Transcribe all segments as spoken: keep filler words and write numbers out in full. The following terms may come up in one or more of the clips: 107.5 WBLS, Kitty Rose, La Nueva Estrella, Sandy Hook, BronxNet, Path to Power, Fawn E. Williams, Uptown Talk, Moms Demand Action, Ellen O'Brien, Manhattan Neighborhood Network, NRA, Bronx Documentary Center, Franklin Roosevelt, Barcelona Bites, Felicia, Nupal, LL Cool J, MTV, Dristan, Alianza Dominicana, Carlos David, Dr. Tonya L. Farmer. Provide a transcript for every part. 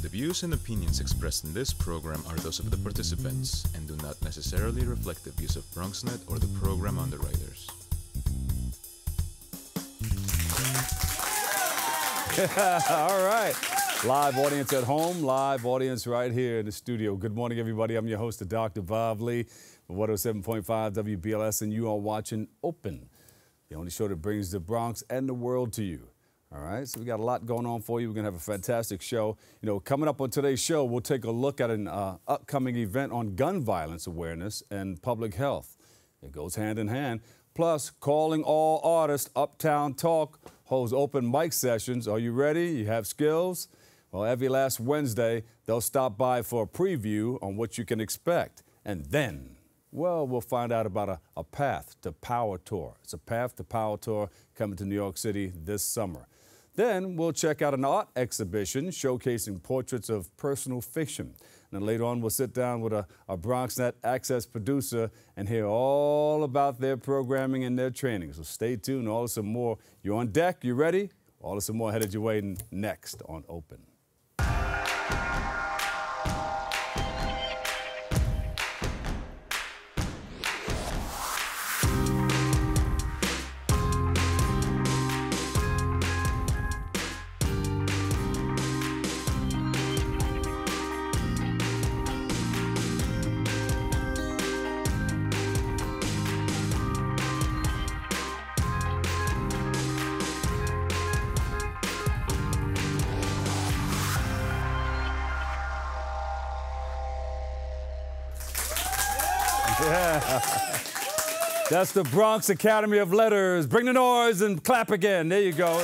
The views and opinions expressed in this program are those of the participants and do not necessarily reflect the views of BronxNet or the program underwriters. All right. Live audience at home, live audience right here in the studio. Good morning, everybody. I'm your host, Doctor Bob Lee, one oh seven point five W B L S, and you are watching Open, the only show that brings the Bronx and the world to you. All right, so we got a lot going on for you. We're going to have a fantastic show. You know, coming up on today's show, we'll take a look at an uh, upcoming event on gun violence awareness and public health. It goes hand in hand. Plus, calling all artists, Uptown Talk holds open mic sessions. Are you ready? You have skills? Well, every last Wednesday, they'll stop by for a preview on what you can expect. And then, well, we'll find out about a, a Path to Power tour. It's a Path to Power tour coming to New York City this summer. Then we'll check out an art exhibition showcasing portraits of personal fiction. And then later on, we'll sit down with a, a BronxNet Access producer and hear all about their programming and their training. So stay tuned. All of some more. You're on deck. You ready? All of some more headed your way next on Open. That's the Bronx Academy of Letters. Bring the noise and clap again. There you go.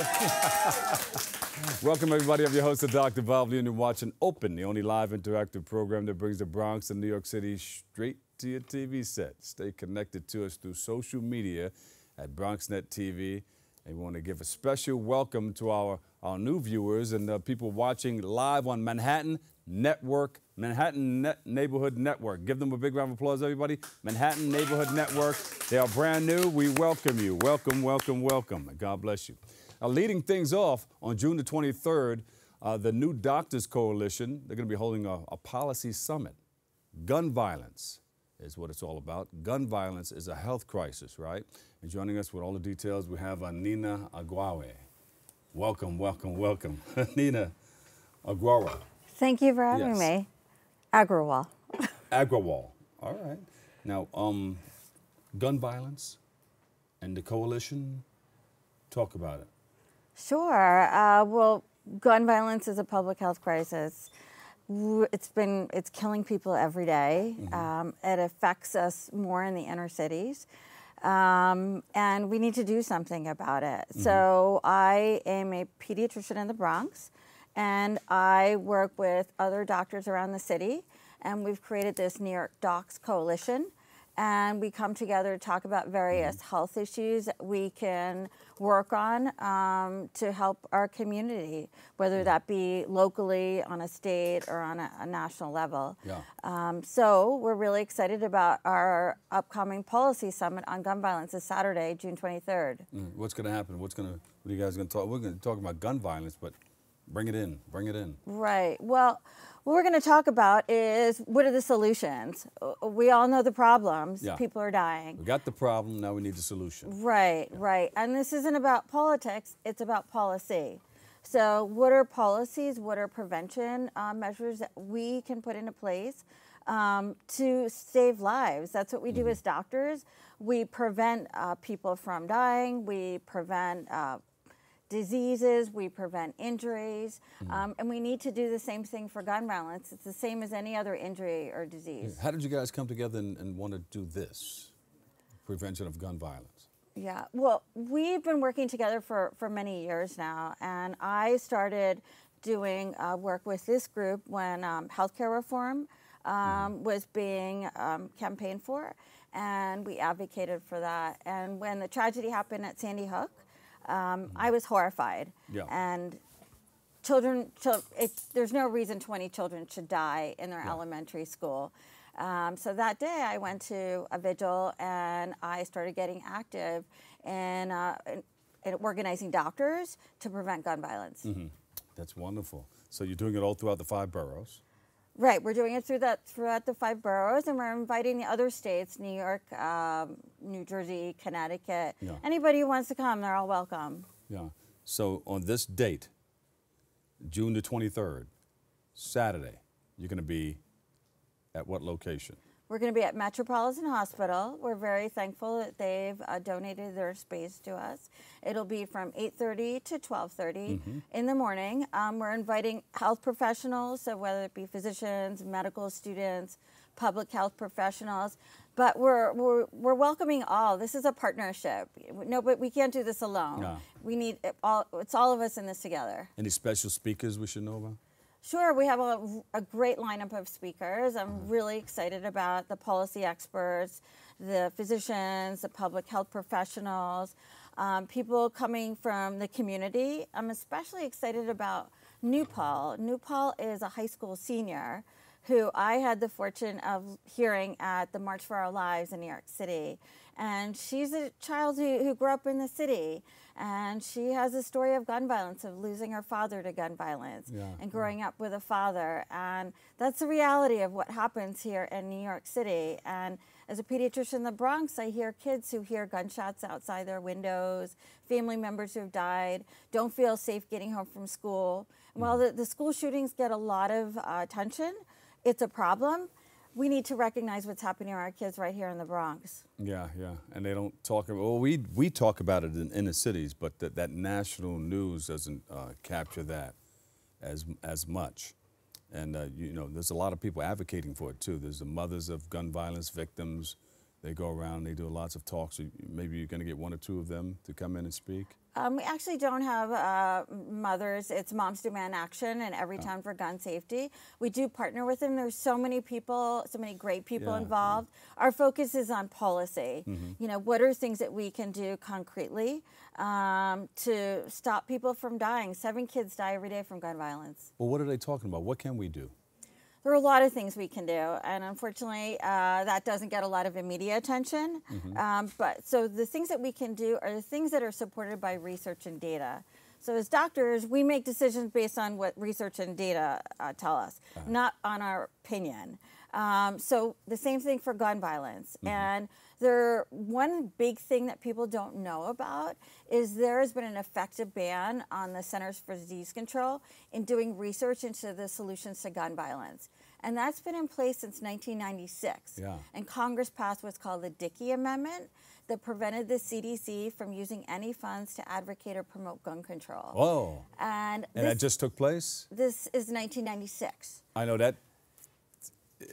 Welcome, everybody. I'm your host, Doctor Bob Lee, and you're watching Open, the only live interactive program that brings the Bronx and New York City straight to your T V set. Stay connected to us through social media at BronxNet T V. And we want to give a special welcome to our, our new viewers and uh, people watching live on Manhattan Network, Manhattan Net Neighborhood Network. Give them a big round of applause, everybody. Manhattan Neighborhood Network. They are brand new. We welcome you. Welcome, welcome, welcome. And God bless you. Now, leading things off, on June the twenty-third, uh, the New Doctors Coalition, they're going to be holding a, a policy summit. Gun violence is what it's all about. Gun violence is a health crisis, right? And joining us with all the details, we have uh, Nina Agrawal. Welcome, welcome, welcome. Nina Agrawal. Thank you for having yes. me. Agrawal. Agrawal. All right. Now, um, gun violence and the coalition, talk about it. Sure. Uh, well, gun violence is a public health crisis. It's been, it's killing people every day. Mm-hmm. um, it affects us more in the inner cities. Um, and we need to do something about it. Mm-hmm. So I am a pediatrician in the Bronx. And I work with other doctors around the city, and we've created this New York Docs Coalition, and we come together to talk about various mm-hmm. health issues that we can work on um, to help our community, whether mm-hmm. that be locally, on a state, or on a, a national level. Yeah. Um, so we're really excited about our upcoming policy summit on gun violence this Saturday, June twenty-third. Mm. What's going to happen? What's going to? What are you guys going to talk? We're going to talk about gun violence, but. Bring it in, bring it in. Right, well, what we're gonna talk about is what are the solutions? We all know the problems, yeah. people are dying. We got the problem, now we need the solution. Right, yeah. right, and this isn't about politics, it's about policy. So what are policies, what are prevention uh, measures that we can put into place um, to save lives? That's what we mm-hmm. do as doctors. We prevent uh, people from dying, we prevent uh, diseases, we prevent injuries, mm-hmm. um, and we need to do the same thing for gun violence. It's the same as any other injury or disease. How did you guys come together and, and want to do this, prevention of gun violence? Yeah, well, we've been working together for, for many years now, and I started doing uh, work with this group when um, healthcare reform um, mm-hmm. was being um, campaigned for, and we advocated for that. And when the tragedy happened at Sandy Hook, Um, I was horrified, yeah. and children, children it, there's no reason twenty children should die in their yeah. elementary school. Um, so that day I went to a vigil and I started getting active in, uh, in, in organizing doctors to prevent gun violence. Mm-hmm. That's wonderful. So you're doing it all throughout the five boroughs? Right, we're doing it through that, throughout the five boroughs, and we're inviting the other states, New York, um, New Jersey, Connecticut. Yeah. Anybody who wants to come, they're all welcome. Yeah. So on this date, June the twenty-third, Saturday, you're going to be at what location? We're going to be at Metropolitan Hospital. We're very thankful that they've uh, donated their space to us. It'll be from eight thirty to twelve thirty mm-hmm. in the morning. Um, we're inviting health professionals, so whether it be physicians, medical students, public health professionals, but we're, we're, we're welcoming all. This is a partnership. No, but we can't do this alone. No. We need all, it's all of us in this together. Any special speakers we should know about? Sure, we have a, a great lineup of speakers. I'm really excited about the policy experts, the physicians, the public health professionals, um, people coming from the community. I'm especially excited about Nupal. Nupal is a high school senior who I had the fortune of hearing at the March for Our Lives in New York City. And she's a child who, who grew up in the city, and she has a story of gun violence, of losing her father to gun violence, yeah, and growing yeah. up with a father. And that's the reality of what happens here in New York City. And as a pediatrician in the Bronx, I hear kids who hear gunshots outside their windows, family members who have died, don't feel safe getting home from school. And while the, the school shootings get a lot of uh, attention, it's a problem. We need to recognize what's happening to our kids right here in the Bronx. Yeah, yeah, and they don't talk about, well, we, we talk about it in inner cities, but th that national news doesn't uh, capture that as, as much. And, uh, you know, there's a lot of people advocating for it, too. There's the mothers of gun violence victims. They go around and they do lots of talks. So maybe you're gonna get one or two of them to come in and speak? Um, we actually don't have uh, mothers. It's Moms Demand Action and Every Town for Gun Safety. We do partner with them. There's so many people, so many great people yeah, involved. Yeah. Our focus is on policy. Mm-hmm. You know, what are things that we can do concretely um, to stop people from dying? Seven kids die every day from gun violence. Well, what are they talking about? What can we do? There are a lot of things we can do, and unfortunately, uh, that doesn't get a lot of media attention. Mm-hmm. um, but so the things that we can do are the things that are supported by research and data. So as doctors, we make decisions based on what research and data uh, tell us, uh-huh. not on our opinion. Um, so the same thing for gun violence. Mm-hmm. And there, one big thing that people don't know about is there has been an effective ban on the Centers for Disease Control in doing research into the solutions to gun violence. And that's been in place since nineteen ninety-six. Yeah. And Congress passed what's called the Dickey Amendment that prevented the C D C from using any funds to advocate or promote gun control. Oh, and, and that just took place? This is nineteen ninety-six. I know that.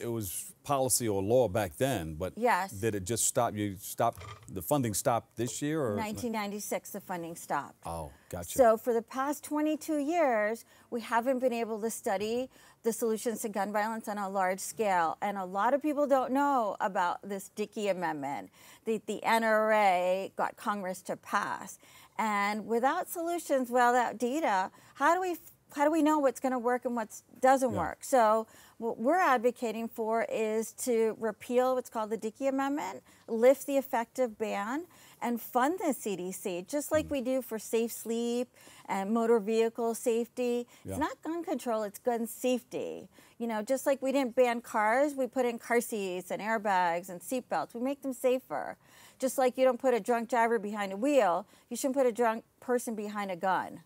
It was policy or law back then, but yes. Did it just stop? You stop the funding stopped this year, or nineteen ninety-six the funding stopped. Oh, gotcha. So for the past twenty-two years, we haven't been able to study the solutions to gun violence on a large scale, and a lot of people don't know about this Dickey Amendment that the N R A got Congress to pass. And without solutions, without data, how do we? How do we know what's going to work and what doesn't yeah. work? So what we're advocating for is to repeal what's called the Dickey Amendment, lift the effective ban, and fund the C D C, just like mm-hmm. we do for safe sleep and motor vehicle safety. Yeah. It's not gun control, it's gun safety. You know, just like we didn't ban cars, we put in car seats and airbags and seatbelts. We make them safer. Just like you don't put a drunk driver behind a wheel, you shouldn't put a drunk person behind a gun.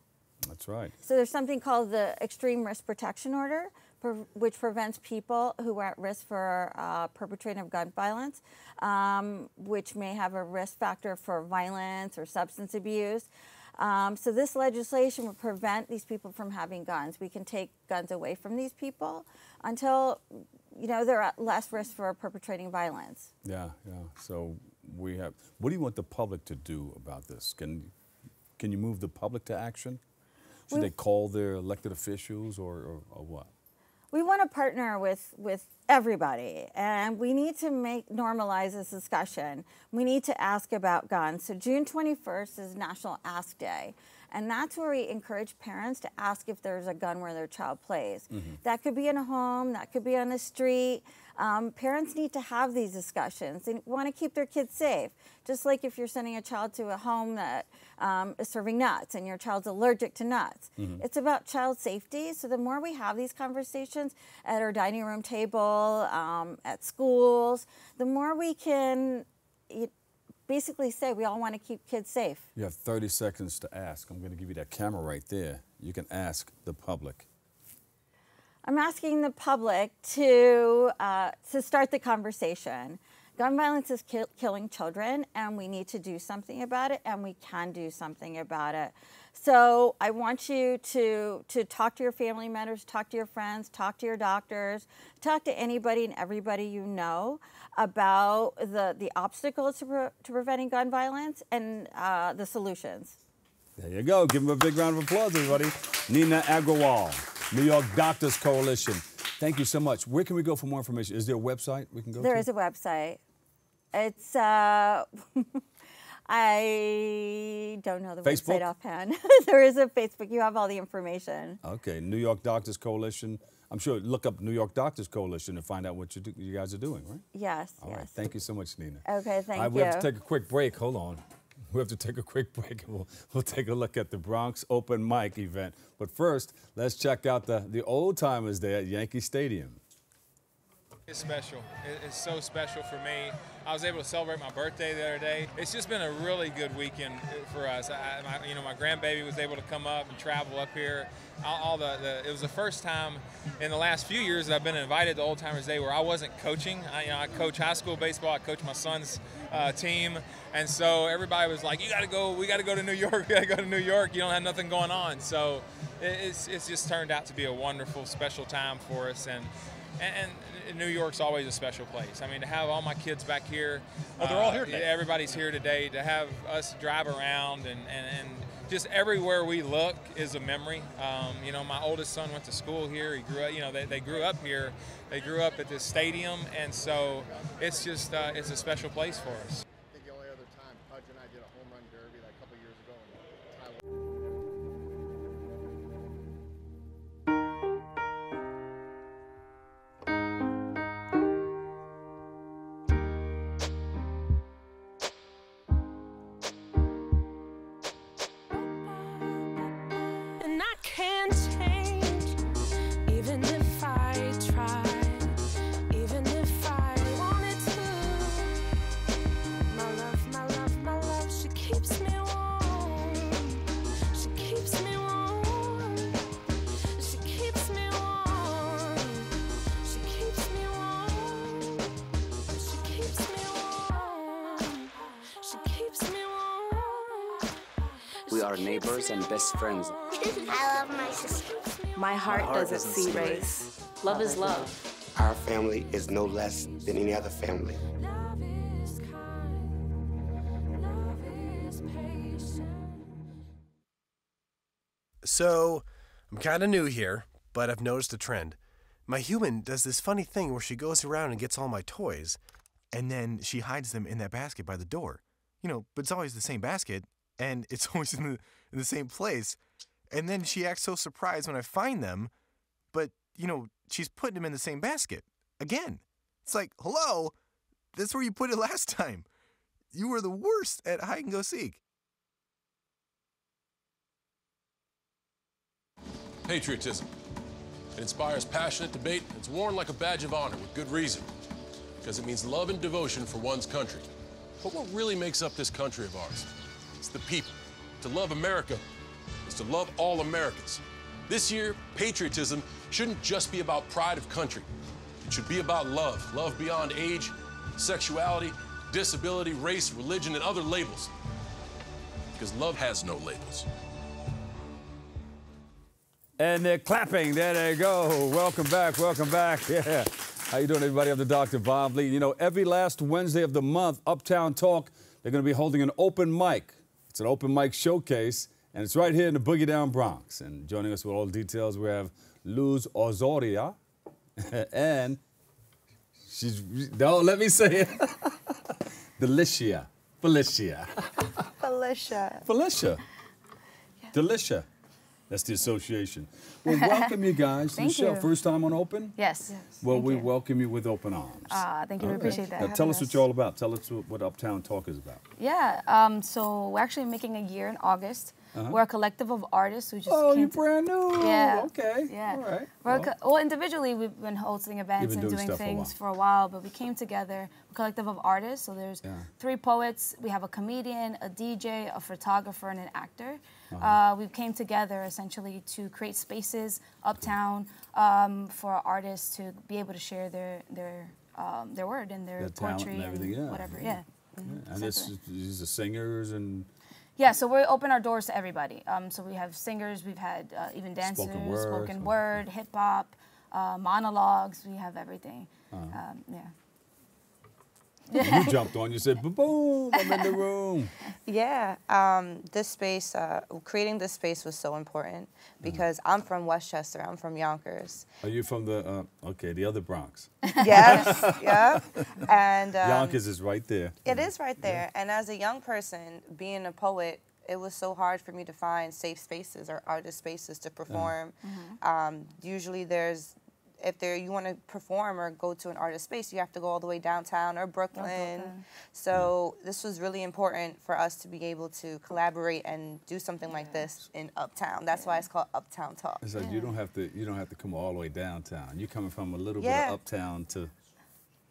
That's right. So there's something called the Extreme Risk Protection Order, which prevents people who are at risk for uh, perpetrating of gun violence, um, which may have a risk factor for violence or substance abuse. Um, so this legislation would prevent these people from having guns. We can take guns away from these people until, you know, they're at less risk for perpetrating violence. Yeah, yeah. So we have. What do you want the public to do about this? Can can you move the public to action? Should they call their elected officials or, or, or what? We want to partner with, with everybody, and we need to make normalize this discussion. We need to ask about guns. So June twenty-first is National Ask Day, And that's where we encourage parents to ask if there's a gun where their child plays. Mm-hmm. That could be in a home, that could be on a street. Um, parents need to have these discussions. They want to keep their kids safe. Just like if you're sending a child to a home that um, is serving nuts and your child's allergic to nuts. Mm-hmm. It's about child safety. So the more we have these conversations at our dining room table, um, at schools, the more we can it, basically say we all want to keep kids safe. You have thirty seconds to ask. I'm going to give you that camera right there. You can ask the public. I'm asking the public to, uh, to start the conversation. Gun violence is ki- killing children, and we need to do something about it, and we can do something about it. So I want you to, to talk to your family members, talk to your friends, talk to your doctors, talk to anybody and everybody you know about the, the obstacles to, pre- to preventing gun violence and uh, the solutions. There you go. Give them a big round of applause, everybody. Nina Agrawal, New York Doctors Coalition. Thank you so much. Where can we go for more information? Is there a website we can go there to? There is a website. It's, uh, I don't know the Facebook? Website offhand. There is a Facebook. You have all the information. Okay, New York Doctors Coalition. I'm sure look up New York Doctors Coalition and find out what you, do, you guys are doing, right? Yes, All yes. right, thank you so much, Nina. Okay, thank all right, we you. We have to take a quick break. Hold on. We have to take a quick break, and we'll, we'll take a look at the Bronx Open Mic event. But first, let's check out the, the old-timers there at Yankee Stadium. It's special. It's so special for me. I was able to celebrate my birthday the other day. It's just been a really good weekend for us. I, my, you know, my grandbaby was able to come up and travel up here. All, all the, the it was the first time in the last few years that I've been invited to Old Timers Day where I wasn't coaching. I, you know, I coach high school baseball. I coach my son's uh, team, and so everybody was like, "You got to go. We got to go to New York. We got to go to New York. You don't have nothing going on." So it, it's it's just turned out to be a wonderful, special time for us, and and. New York's always a special place. I mean, to have all my kids back here. Oh, they're all here today. Uh, everybody's here today. To have us drive around and, and, and just everywhere we look is a memory. Um, you know, my oldest son went to school here. He grew up, you know, they, they grew up here. They grew up at this stadium. And so it's just, uh, it's a special place for us. I think the only other time Pudge and I did a home run derby like a couple years ago. Neighbors and best friends. I love my sister. My heart, my heart doesn't, doesn't see race. race. Love, love is love. Our family is no less than any other family. Love is kind. Love is patient. So, I'm kind of new here, but I've noticed a trend. My human does this funny thing where she goes around and gets all my toys, and then she hides them in that basket by the door. You know, but it's always the same basket. And it's always in the, in the same place. And then she acts so surprised when I find them. But, you know, she's putting them in the same basket. Again. It's like, hello, that's where you put it last time. You were the worst at hide and go seek. Patriotism. It inspires passionate debate. It's worn like a badge of honor with good reason. Because it means love and devotion for one's country. But what really makes up this country of ours? It's the people. To love America is to love all Americans. This year, patriotism shouldn't just be about pride of country. It should be about love, love beyond age, sexuality, disability, race, religion, and other labels. Because love has no labels. And they're clapping. There they go. Welcome back. Welcome back. Yeah. How you doing, everybody? I'm the Doctor Bob Lee. You know, every last Wednesday of the month, Uptown Talk, they're going to be holding an open mic. It's an open mic showcase, and it's right here in the Boogie Down Bronx. And joining us with all the details, we have Luz Osoria, and she's, no, let me say it, Delicia, Felicia. Felicia. Felicia. Yes. Delicia. That's the association. Well, welcome you guys to the show. First time on Open? Yes. yes. Well, thank we you. welcome you with open arms. Ah, uh, thank you. Okay. We appreciate that. Now, tell us, us what you're all about. Tell us what Uptown Talk is about. Yeah, um, so we're actually making a year in August. Uh-huh. We're a collective of artists who just Oh, you're brand new. Yeah. Okay. Yeah. All right. We're well. well, individually, we've been hosting events been and doing, doing things for a, for a while, but we came together, a collective of artists. So there's yeah. three poets. We have a comedian, a D J, a photographer, and an actor. Uh-huh. uh, we came together, essentially, to create spaces uptown um, for artists to be able to share their, their, um, their word and their, their poetry and, everything. and yeah. whatever. Yeah. yeah. yeah. Mm-hmm. And this is, these are singers and... Yeah, so we open our doors to everybody. Um, so we have singers, we've had uh, even dancers, spoken word, spoken word hip hop, uh, monologues. We have everything. Uh-huh. um, yeah. Well, you jumped on. You said, "Boom! I'm in the room." Yeah, um, this space, uh, creating this space was so important because uh-huh. I'm from Westchester. I'm from Yonkers. Are you from the uh, okay, the other Bronx? Yes, yeah. And um, Yonkers is right there. It is right there. Yeah. And as a young person, being a poet, it was so hard for me to find safe spaces or artist spaces to perform. Uh-huh. um, usually, there's If there you want to perform or go to an artist space, you have to go all the way downtown or Brooklyn. Brooklyn. So yeah. this was really important for us to be able to collaborate and do something yeah. like this in Uptown. That's yeah. why it's called Uptown Talk. It's like yeah. you don't have to you don't have to come all the way downtown. You're coming from a little yeah. bit of uptown to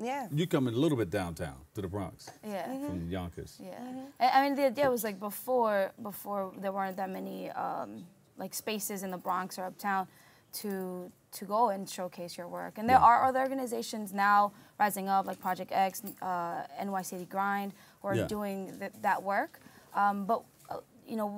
Yeah. You coming a little bit downtown to the Bronx. Yeah. Mm-hmm. From Yonkers. Yeah. Mm-hmm. I mean the idea was like before before there weren't that many um, like spaces in the Bronx or Uptown to to go and showcase your work. And there yeah. are other organizations now rising up, like Project X, uh, N Y C D Grind, who are yeah. doing th that work. Um, but, uh, you know,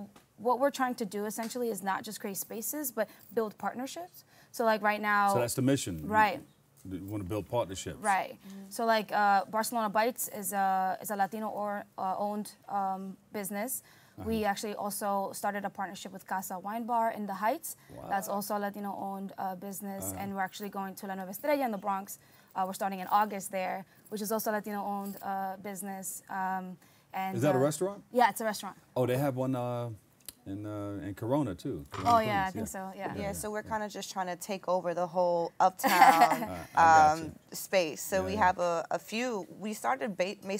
what we're trying to do essentially is not just create spaces, but build partnerships. So like right now... So that's the mission. Right. You want to build partnerships. Right. Mm-hmm. So like uh, Barcelona Bites is a, is a Latino or, uh, owned um, business. Uh-huh. We actually also started a partnership with Casa Wine Bar in the Heights. Wow. That's also a Latino-owned uh, business, uh-huh. and we're actually going to La Nueva Estrella in the Bronx. Uh, we're starting in August there, which is also a Latino-owned uh, business. Um, and is that uh, a restaurant? Yeah, it's a restaurant. Oh, they have one uh, in uh, in Corona too. Corona oh yeah, Queens. I think yeah. so. Yeah. yeah. Yeah, so we're yeah. kind of just trying to take over the whole uptown uh, um, space. So yeah, we yeah. have a, a few. We started. Ba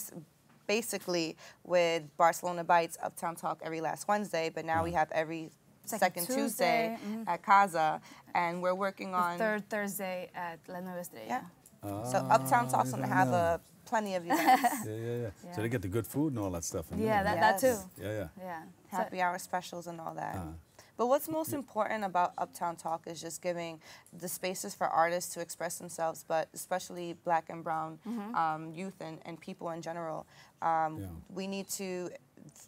Basically, with Barcelona Bites, Uptown Talk every last Wednesday, but now we have every second, second Tuesday, Tuesday mm-hmm. at Casa, and we're working the on third Thursday at La Nueva Estrella. Yeah. Uh, so Uptown Talk's gonna have a plenty of events. yeah, yeah, yeah, yeah. So they get the good food and all that stuff. In yeah, there. That, yes. that too. Yeah, yeah. Yeah. Happy so, hour specials and all that. Uh-huh. But what's most important about Uptown Talk is just giving the spaces for artists to express themselves, but especially black and brown mm-hmm. um, youth and, and people in general. Um, yeah. We need to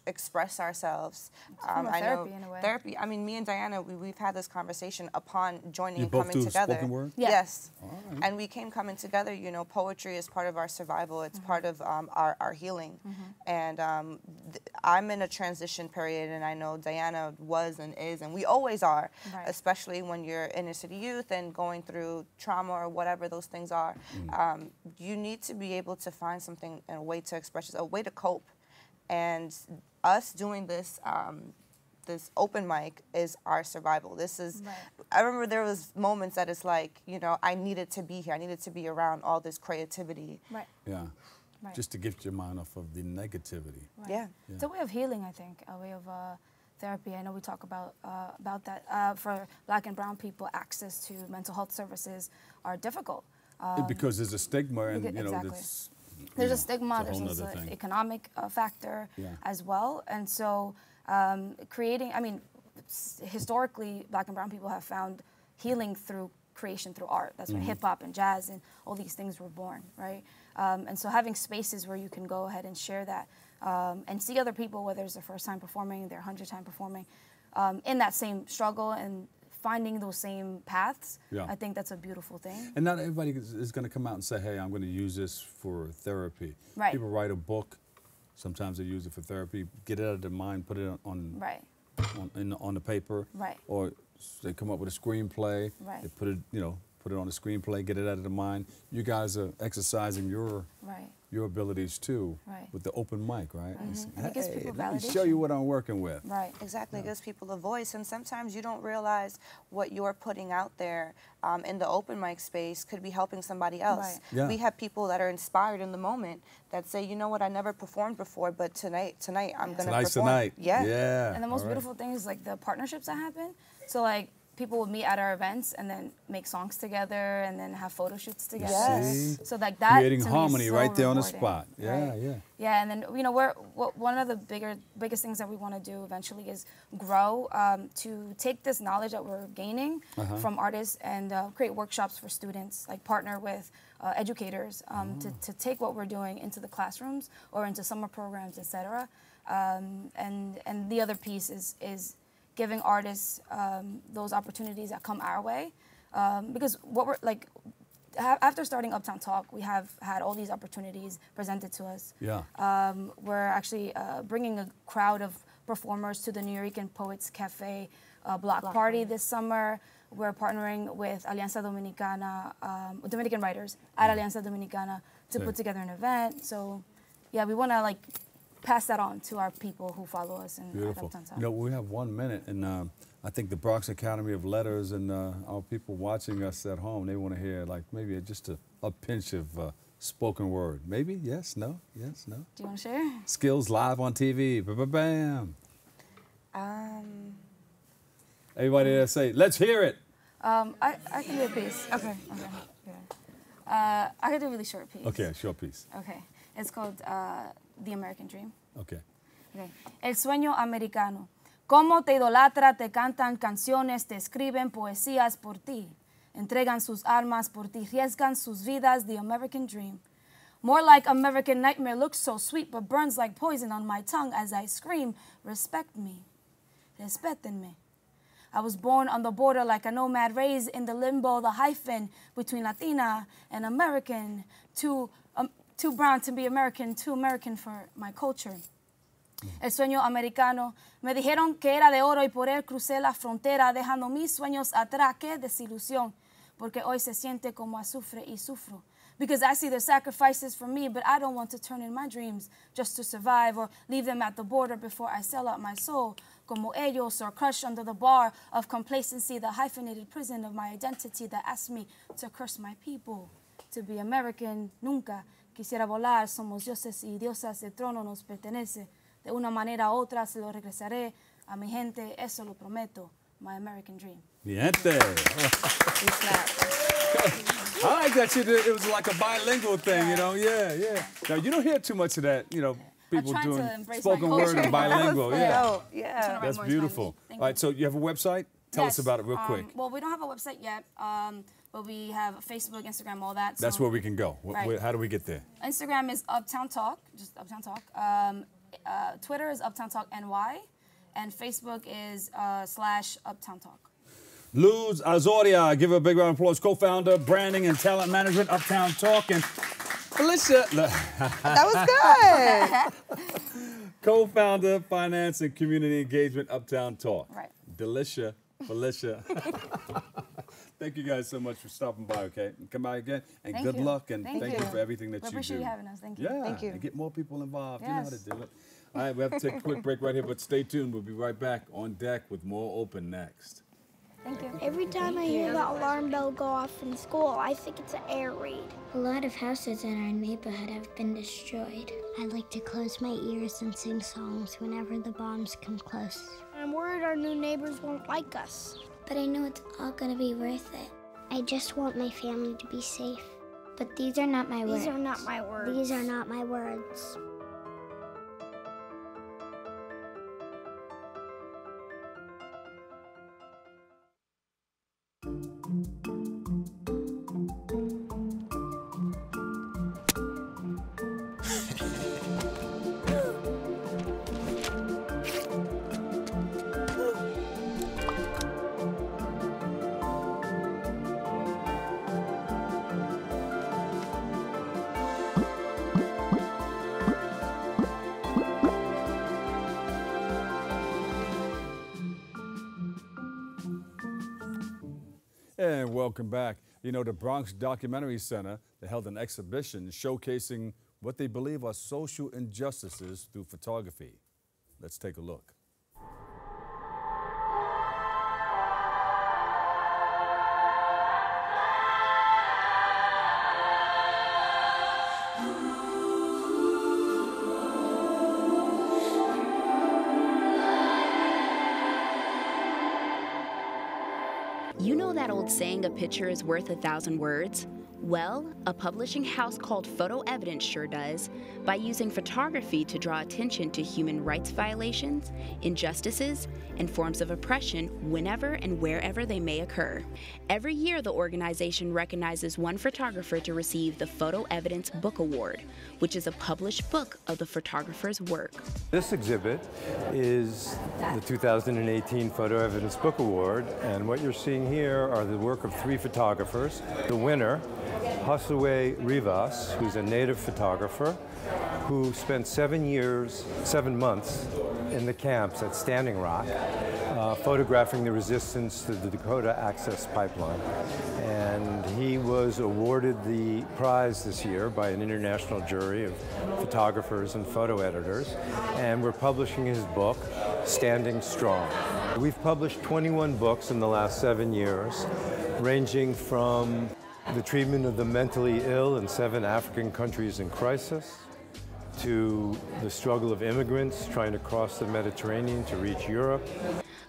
express ourselves. Um, I therapy know, in a way. Therapy. I mean, me and Diana, we, we've had this conversation upon joining you and both coming do together. Spoken word? Yeah. Yes. All right. And we came coming together, you know, poetry is part of our survival. It's mm-hmm. part of um, our, our healing. Mm-hmm. And um, th I'm in a transition period, and I know Diana was and is, and we always are, right. especially when you're inner city youth and going through trauma or whatever those things are. Mm-hmm. um, you need to be able to find something and a way to express yourself, a way to cope. And us doing this, um, this open mic is our survival. This is, right. I remember there was moments that it's like, you know, I needed to be here. I needed to be around all this creativity. Right. Yeah. Right. Just to get your mind off of the negativity. Right. Yeah. yeah. It's a way of healing, I think, a way of uh, therapy. I know we talk about, uh, about that. Uh, for black and brown people, access to mental health services are difficult. Um, because there's a stigma and, you know, exactly. this, There's yeah, a stigma, there's also an economic uh, factor yeah. as well. And so um, creating, I mean, historically, black and brown people have found healing through creation, through art. That's mm-hmm. where hip-hop and jazz and all these things were born, right? Um, and so having spaces where you can go ahead and share that um, and see other people, whether it's their first time performing, their hundredth time performing, um, in that same struggle and finding those same paths, yeah. I think that's a beautiful thing. And not everybody is going to come out and say, hey, I'm going to use this for therapy. Right. People write a book. Sometimes they use it for therapy. Get it out of their mind, put it on on, right. on, in, on the paper. Right. Or they come up with a screenplay. Right. They put it, you know, put it on the screenplay, get it out of the mind. You guys are exercising your right. your abilities too right. with the open mic, right? Mm-hmm. It gives people validation. Let me show you what I'm working with. Right, exactly. Yeah. It gives people a voice, and sometimes you don't realize what you're putting out there um, in the open mic space could be helping somebody else. Right. Yeah. We have people that are inspired in the moment that say, you know what, I never performed before, but tonight, tonight I'm yeah. going to perform. Tonight, tonight. Yeah. yeah. And the most All beautiful right. thing is like the partnerships that happen. So like, people would meet at our events and then make songs together and then have photo shoots together. Yes. See? So like that creating harmony so right there on the spot. Yeah, right? yeah. Yeah, and then you know we're one of the bigger biggest things that we want to do eventually is grow um, to take this knowledge that we're gaining uh-huh. from artists and uh, create workshops for students. Like partner with uh, educators um, oh. to to take what we're doing into the classrooms or into summer programs, et cetera. Um, and and the other piece is is. giving artists um, those opportunities that come our way, um, because what we're like ha after starting Uptown Talk, we have had all these opportunities presented to us. Yeah, um, we're actually uh, bringing a crowd of performers to the New York Poets Cafe uh, block, block party this summer. We're partnering with Alianza Dominicana, um, Dominican writers at Alianza Dominicana to sure. put together an event. So, yeah, we want to like. pass that on to our people who follow us. And beautiful. You know, we have one minute, and uh, I think the Bronx Academy of Letters and uh, our people watching us at home, they want to hear like maybe just a, a pinch of uh, spoken word. Maybe? Yes? No? Yes? No? Do you want to share? Skills live on T V. Ba-ba-bam. Um. Everybody there say, let's hear it. Um, I, I can do a piece. Okay. okay. Yeah. Uh, I can do a really short piece. Okay, short piece. Okay. It's called... Uh, The American Dream. Okay. Okay. El sueño americano. Cómo te idolatra, te cantan canciones, te escriben poesías por ti. Entregan sus almas por ti, riesgan sus vidas. The American Dream. More like American Nightmare, looks so sweet, but burns like poison on my tongue as I scream, respect me. Respétenme. I was born on the border like a nomad, raised in the limbo, the hyphen between Latina and American. Two um, Too brown to be American, too American for my culture. El sueño americano. Me dijeron que era de oro y por él crucé la frontera, dejando mis sueños atrás. Qué desilusión, porque hoy se siente como azufre y sufro. Because I see their sacrifices for me, but I don't want to turn in my dreams just to survive or leave them at the border before I sell out my soul, como ellos, or crushed under the bar of complacency, the hyphenated prison of my identity that asked me to curse my people. To be American, nunca. Quisiera volar, somos dioses y diosas, el trono nos pertenece. De una manera u otra se lo regresaré a mi gente, eso lo prometo. My American Dream. Niente. I like that you did, it was like a bilingual thing, yeah. you know, yeah, yeah. Now you don't hear too much of that, you know, people doing spoken word and bilingual, yeah. Oh, yeah. That's beautiful. All right, so you have a website? Tell yes. us about it real um, quick. Well, we don't have a website yet. Um, But we have Facebook, Instagram, all that. So that's where we can go. Right. Where, how do we get there? Instagram is Uptown Talk, just Uptown Talk. Um, uh, Twitter is Uptown Talk N Y, and Facebook is uh, slash Uptown Talk. Luz Osoria, give her a big round of applause. Co-founder, branding and talent management, Uptown Talk, and Felicia. That was good. Co-founder, finance and community engagement, Uptown Talk. Right. Delicia, Felicia. Thank you guys so much for stopping by, okay? And come by again, and thank good you. luck, and thank, thank you. you for everything that we you do. We appreciate you having us, thank you. Yeah, thank you. And get more people involved, yes. you know how to do it. All right, we have to take a quick break right here, but stay tuned. We'll be right back on deck with more Open next. Thank you. Every time thank I hear you. the alarm bell go off in school, I think it's an air raid. A lot of houses in our neighborhood have been destroyed. I like to close my ears and sing songs whenever the bombs come close. I'm worried our new neighbors won't like us. But I know it's all gonna be worth it. I just want my family to be safe. But these are not my words. These are not my words. These are not my words. Welcome back. You know, the Bronx Documentary Center, they held an exhibition showcasing what they believe are social injustices through photography. Let's take a look. You know that old saying, a picture is worth a thousand words? Well, a publishing house called Photo Evidence sure does, by using photography to draw attention to human rights violations, injustices, and forms of oppression whenever and wherever they may occur. Every year, the organization recognizes one photographer to receive the Photo Evidence Book Award, which is a published book of the photographer's work. This exhibit is the two thousand eighteen Photo Evidence Book Award, and what you're seeing here are the work of three photographers. The winner, Josue Rivas, who's a native photographer, who spent seven years, seven months in the camps at Standing Rock, uh, photographing the resistance to the Dakota Access Pipeline. And he was awarded the prize this year by an international jury of photographers and photo editors, and we're publishing his book, Standing Strong. We've published twenty-one books in the last seven years, ranging from the treatment of the mentally ill in seven African countries in crisis, to the struggle of immigrants trying to cross the Mediterranean to reach Europe.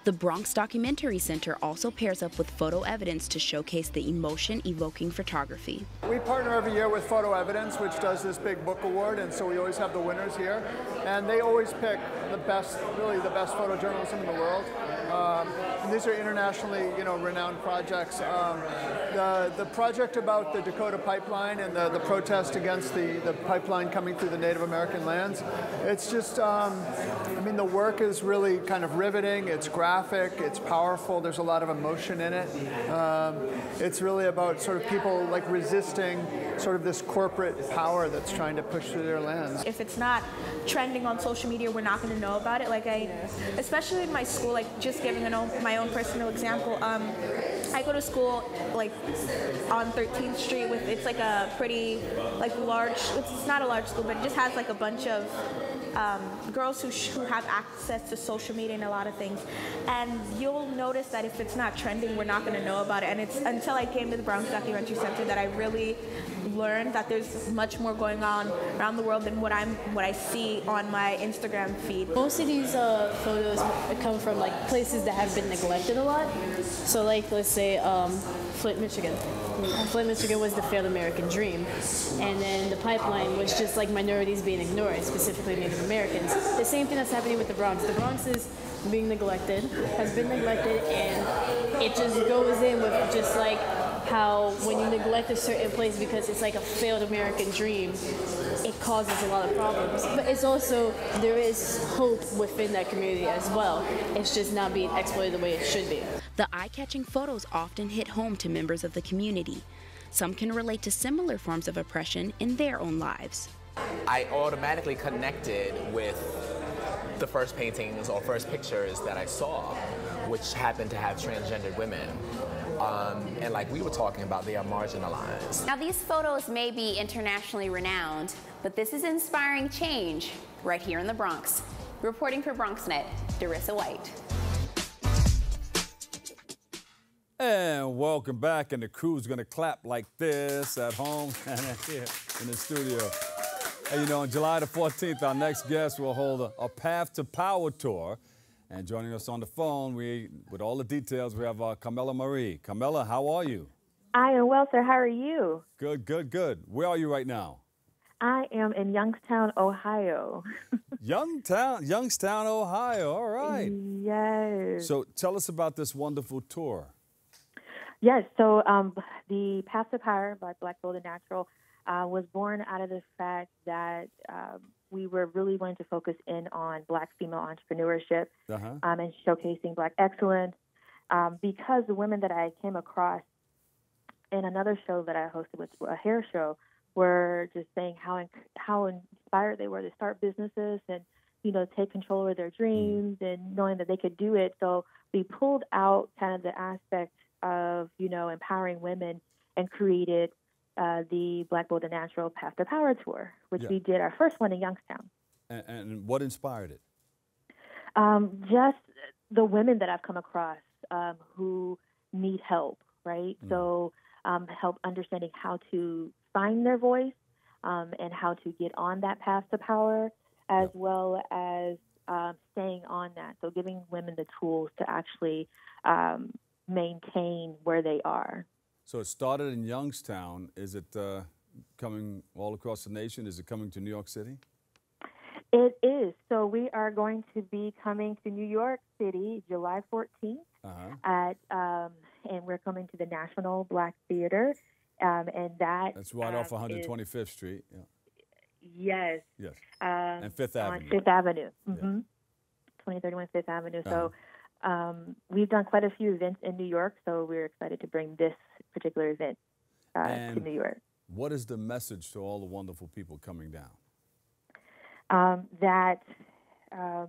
The Bronx Documentary Center also pairs up with Photo Evidence to showcase the emotion-evoking photography. We partner every year with Photo Evidence, which does this big book award, and so we always have the winners here. And they always pick the best, really the best photojournalism in the world. Um, and these are internationally, you know, renowned projects. Um, the, the project about the Dakota Pipeline and the, the protest against the, the pipeline coming through the Native American lands, it's just, um, I mean, the work is really kind of riveting. It's graphic, it's powerful, there's a lot of emotion in it. Um, it's really about sort of people like resisting sort of this corporate power that's trying to push through their lands. If it's not trending on social media, we're not going to know about it. Like I, especially in my school, like just giving an own, my own personal example, um, I go to school like on thirteenth Street with, it's like a pretty like large, it's not a large school, but it just has like a bunch of um, girls who, sh who have access to social media and a lot of things. And you'll notice that if it's not trending, we're not going to know about it. And it's until I came to the Bronx Documentary Center that I really learned that there's much more going on around the world than what I'm, what I see on my Instagram feed. Most of these uh, photos come from like places that have been neglected a lot. So like let's say um, Flint, Michigan. Flint, Michigan was the failed American dream, and then the pipeline was just like minorities being ignored, specifically Native Americans. The same thing that's happening with the Bronx. The Bronx is being neglected, has been neglected, and it just goes in with just like how when you neglect a certain place because it's like a failed American dream, it causes a lot of problems. But it's also, there is hope within that community as well. It's just not being exploited the way it should be. The eye-catching photos often hit home to members of the community. Some can relate to similar forms of oppression in their own lives. I automatically connected with the first paintings or first pictures that I saw, which happened to have transgendered women. Um, and like we were talking about, they are marginalized. Now these photos may be internationally renowned, but this is inspiring change right here in the Bronx. Reporting for BronxNet, Darissa White. And welcome back, and the crew's gonna clap like this at home and here in the studio. And you know, on July the fourteenth, our next guest will hold a, a Path to Power tour. And joining us on the phone, we, with all the details, we have uh, Carmella Marie. Carmella, how are you? I am well, sir. How are you? Good, good, good. Where are you right now? I am in Youngstown, Ohio. Youngstown, Youngstown, Ohio. All right. Yes. So tell us about this wonderful tour. Yes. So um, the Path to Power by Black Bold and Natural uh, was born out of the fact that Um, we were really wanting to focus in on Black female entrepreneurship uh-huh. um, and showcasing Black excellence um, because the women that I came across in another show that I hosted, with a hair show, were just saying how how inspired they were to start businesses and, you know, take control of their dreams mm. and knowing that they could do it. So we pulled out kind of the aspect of, you know, empowering women and created uh, the Black Bold and Natural Path to Power tour, which yeah. we did our first one in Youngstown. And, and what inspired it? Um, just the women that I've come across um, who need help, right? Mm. So um, help understanding how to find their voice um, and how to get on that path to power, as yeah. well as uh, staying on that. So giving women the tools to actually um, maintain where they are. So it started in Youngstown. Is it uh, coming all across the nation? Is it coming to New York City? It is. So we are going to be coming to New York City July fourteenth, uh-huh. at, um, and we're coming to the National Black Theater, um, and that that's right um, off one hundred twenty-fifth is, Street. Yeah. Yes. Yes. Um, and Fifth Avenue. On Fifth Avenue. Mm-hmm. Yeah. twenty thirty-one Fifth Avenue. Uh-huh. So um, we've done quite a few events in New York, so we're excited to bring this particular event uh, to New York. What is the message to all the wonderful people coming down? Um, that um,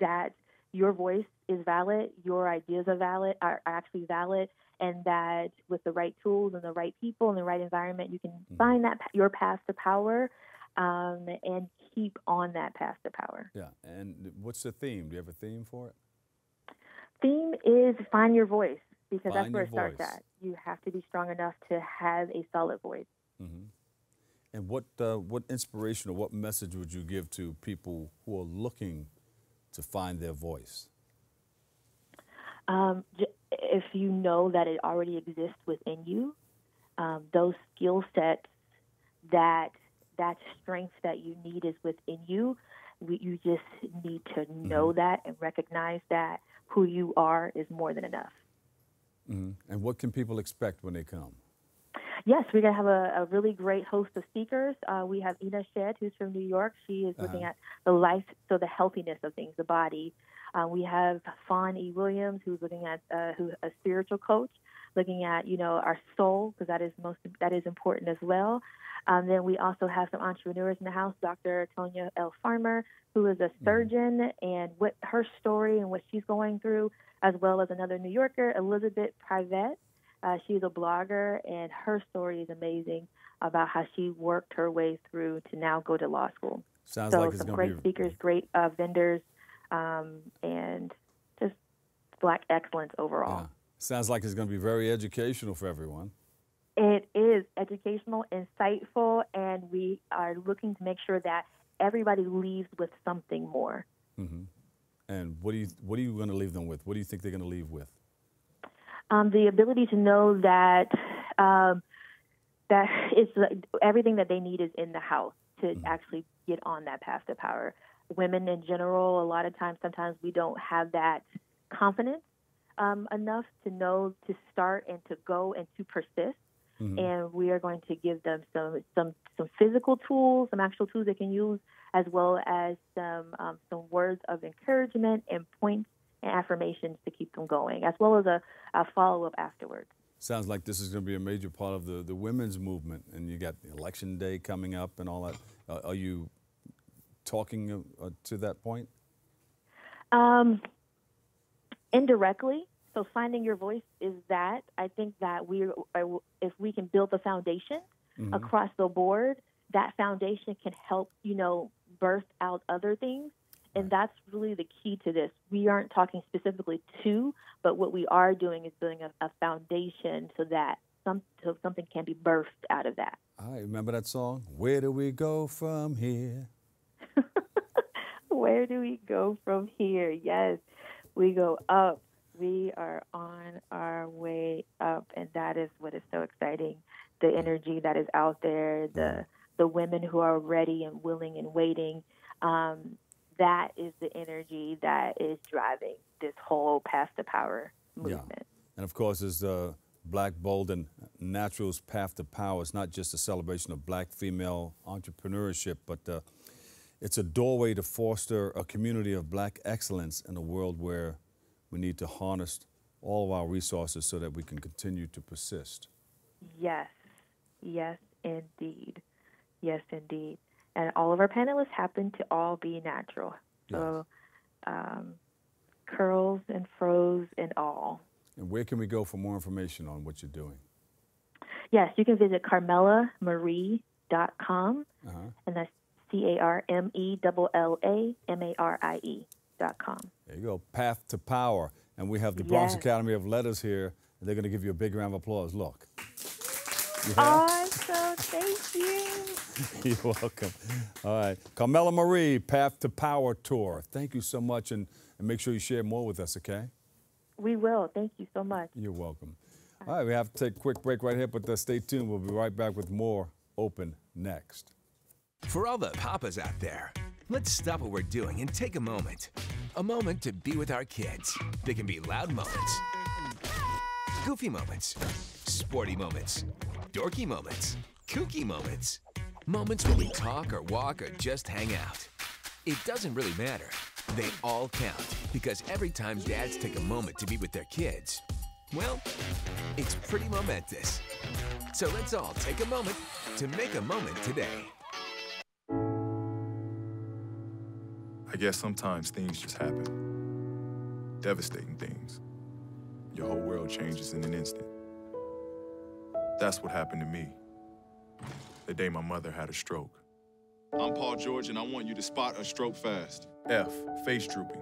that your voice is valid, your ideas are valid, are actually valid, and that with the right tools and the right people and the right environment, you can mm-hmm. find that your path to power um, and keep on that path to power. Yeah, and what's the theme? Do you have a theme for it? Theme is find your voice, because find that's where it voice. starts at. You have to be strong enough to have a solid voice. Mm-hmm. And what uh, what inspiration or what message would you give to people who are looking to find their voice? Um, if you know that it already exists within you, um, those skill sets, that that strength that you need is within you. We, you just need to know mm-hmm. that and recognize that who you are is more than enough. Mm-hmm. And what can people expect when they come? Yes, we're going to have a, a really great host of speakers. Uh, we have Ina Shedd, who's from New York. She is looking uh-huh. at the life, so the healthiness of things, the body. Uh, we have Fawn E. Williams, who's looking at uh, who a spiritual coach, looking at, you know, our soul, because that is most that is important as well. Um, then we also have some entrepreneurs in the house, Doctor Tonya L. Farmer, who is a surgeon, mm-hmm. and what her story and what she's going through, as well as another New Yorker, Elizabeth Privett. Uh, she's a blogger, and her story is amazing about how she worked her way through to now go to law school. Sounds so like it's some great be... speakers, great uh, vendors, um, and just Black excellence overall. Yeah. Sounds like it's going to be very educational for everyone. It is educational, insightful, and we are looking to make sure that everybody leaves with something more. Mm-hmm. And what do you what are you going to leave them with? What do you think they're going to leave with? Um, the ability to know that um, that it's like everything that they need is in the house to mm-hmm. actually get on that path to power. Women in general, a lot of times, sometimes we don't have that confidence um, enough to know to start and to go and to persist. Mm-hmm. And we are going to give them some some some physical tools, some actual tools they can use, as well as some um, some words of encouragement and points and affirmations to keep them going, as well as a, a follow-up afterwards. Sounds like this is going to be a major part of the, the women's movement, and you got Election Day coming up and all that. Uh, are you talking uh, to that point? Um, indirectly. So finding your voice is that. I think that we, if we can build the foundation mm-hmm. across the board, that foundation can help, you know, birth out other things. And that's really the key to this. We aren't talking specifically to, but what we are doing is building a, a foundation so that some, so something can be birthed out of that. I remember that song, Where Do We Go From Here? Where do we go from here? Yes, we go up. We are on our way up, and that is what is so exciting, the energy that is out there, the, the women who are ready and willing and waiting. Um, That is the energy that is driving this whole Path to Power movement. Yeah. And of course, as uh, Black Bold and Natural's Path to Power, it's not just a celebration of Black female entrepreneurship, but uh, it's a doorway to foster a community of Black excellence in a world where we need to harness all of our resources so that we can continue to persist. Yes, yes, indeed. Yes, indeed. And all of our panelists happen to all be natural. Yes. So um, curls and froze and all. And where can we go for more information on what you're doing? Yes, you can visit Carmella Marie dot com, uh-huh. and that's C A R M E L L A M A R I E dot com. There you go, Path to Power. And we have the Bronx yes. Academy of Letters here, and they're going to give you a big round of applause. Look. Yeah. Awesome. Thank you. You're welcome. All right. Carmella Marie, Path to Power Tour. Thank you so much, and, and make sure you share more with us, okay? We will. Thank you so much. You're welcome. All right. We have to take a quick break right here, but uh, stay tuned. We'll be right back with more Open next. For all the papas out there, let's stop what we're doing and take a moment. A moment to be with our kids. They can be loud moments, goofy moments, sporty moments, dorky moments, kooky moments. Moments where we talk or walk or just hang out. It doesn't really matter. They all count, because every time dads take a moment to be with their kids, well, it's pretty momentous. So let's all take a moment to make a moment today. I guess sometimes things just happen. Devastating things. Your whole world changes in an instant. That's what happened to me the day my mother had a stroke. I'm Paul George, and I want you to spot a stroke fast. F, face drooping.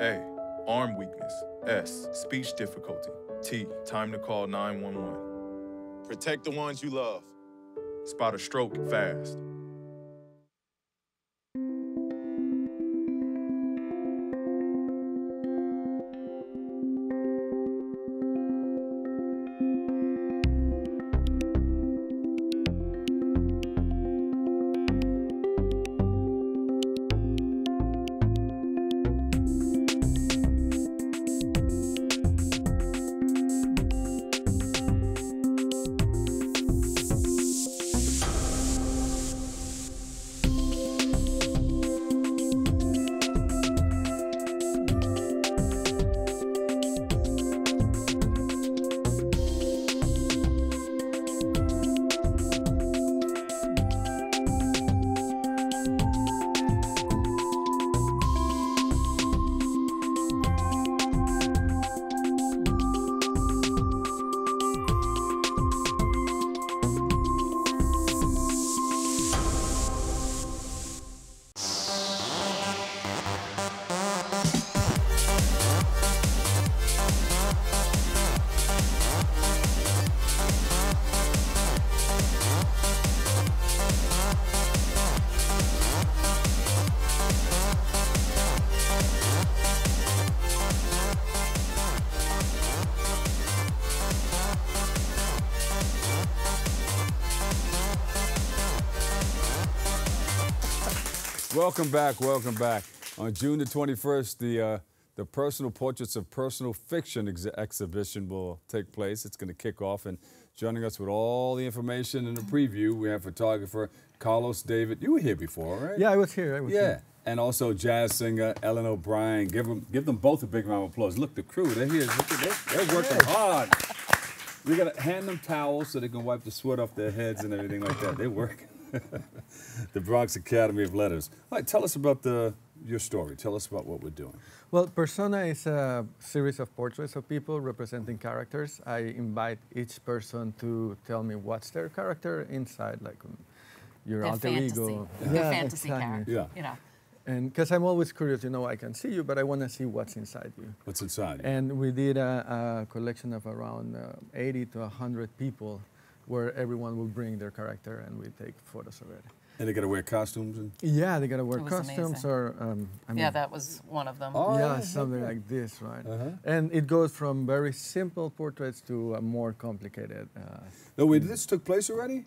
A, arm weakness. S, speech difficulty. T, time to call nine one one. Protect the ones you love. Spot a stroke fast. Welcome back, welcome back. On June the twenty-first, the, uh, the Personal Portraits of Personal Fiction ex exhibition will take place. It's going to kick off, and joining us with all the information in the preview, we have photographer Carlos David. You were here before, right? Yeah, I was here, I was yeah. here. And also jazz singer Ellen O'Brien. Give them, give them both a big round of applause. Look, the crew, they're here, they're, they're working hard. We're going to hand them towels so they can wipe the sweat off their heads and everything like that. They're working. The Bronx Academy of Letters. All right, tell us about the, your story. Tell us about what we're doing. Well, Personae is a series of portraits of people representing characters. I invite each person to tell me what's their character inside, like um, your alter ego. Their yeah, fantasy exactly. character, yeah. you know. And because I'm always curious, you know, I can see you, but I want to see what's inside you. What's inside you. And we did a, a collection of around uh, eighty to a hundred people, where everyone will bring their character and we take photos of it. And they got to wear costumes? And yeah, they got to wear costumes amazing. or... Um, I mean, yeah, that was one of them. Oh, yeah, something cool. like this, right? Uh -huh. And it goes from very simple portraits to a more complicated... Uh, no, wait, this took place already?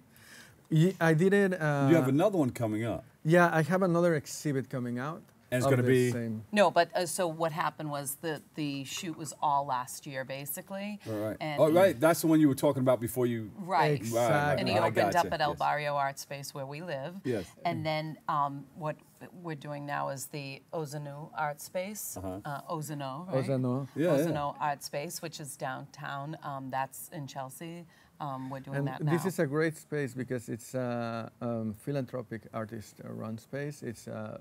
Yeah, I did it... Uh, you have another one coming up. Yeah, I have another exhibit coming out. And it's going to be same. no, but uh, so what happened was that the shoot was all last year, basically. All right, and oh, right. that's the one you were talking about before you, right? Exactly. right, right, right. And he opened gotcha. up at El yes. Barrio Art Space where we live. Yes. And then um, what we're doing now is the Ozenfant Art Space, uh-huh. uh, Ozenfant, right? Ozenfant. Yeah, Ozenfant yeah. Art Space, which is downtown. Um, that's in Chelsea. Um, we're doing and that now. This is a great space because it's a uh, um, philanthropic artist-run space. It's uh,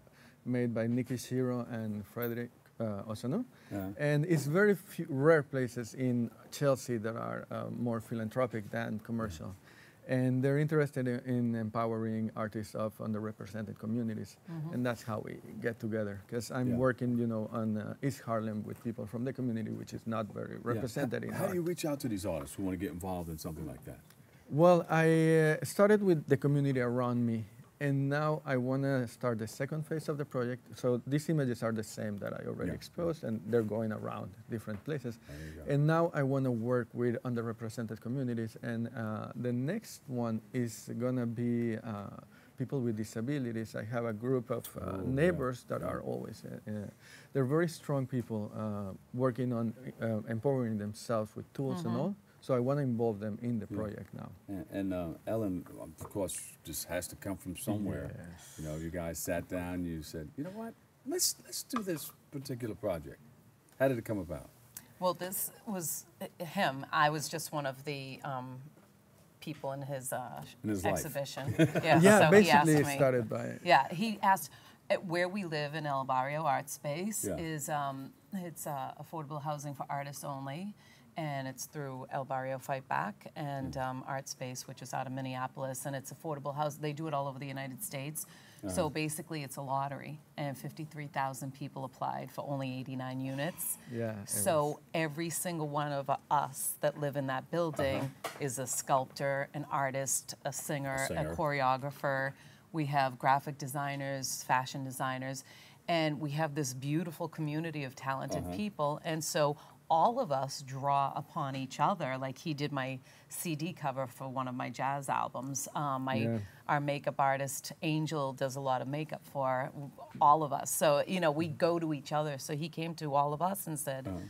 made by Nikki Shiro and Frederick uh, Ozenou. Yeah. And it's very few rare places in Chelsea that are uh, more philanthropic than commercial. Yeah. and they're interested in, in empowering artists of underrepresented communities, mm-hmm. and that's how we get together. Because I'm yeah. working, you know, on uh, East Harlem with people from the community, which is not very represented. Yeah. How, how do you reach out to these artists who want to get involved in something like that? Well, I uh, started with the community around me, and now I want to start the second phase of the project. So these images are the same that I already yeah. exposed, and they're going around different places. And now I want to work with underrepresented communities, and uh, the next one is going to be uh, people with disabilities. I have a group of uh, oh, neighbors yeah. that are always, uh, uh, they're very strong people uh, working on uh, empowering themselves with tools mm-hmm. and all. So I want to involve them in the project yeah. now. And, and uh, Ellen, of course, just has to come from somewhere. Yes. You know, you guys sat down, you said, you know what, let's, let's do this particular project. How did it come about? Well, this was him. I was just one of the um, people in his, uh, in his exhibition. yeah, yeah so basically it started by it. Yeah, he asked where we live in El Barrio Art Space. Yeah. is um, it's uh, affordable housing for artists only. And it's through El Barrio Fight Back and um, Art Space, which is out of Minneapolis, and it's affordable housing. They do it all over the United States. Uh-huh. So basically it's a lottery, and fifty-three thousand people applied for only eighty-nine units. Yeah. So every single one of us that live in that building uh-huh. is a sculptor, an artist, a singer, a singer, a choreographer. We have graphic designers, fashion designers, and we have this beautiful community of talented uh-huh. people. And so all of us draw upon each other. Like he did my C D cover for one of my jazz albums. Um, my, yeah. Our makeup artist, Angel, does a lot of makeup for all of us. So, you know, we go to each other. So he came to all of us and said, oh.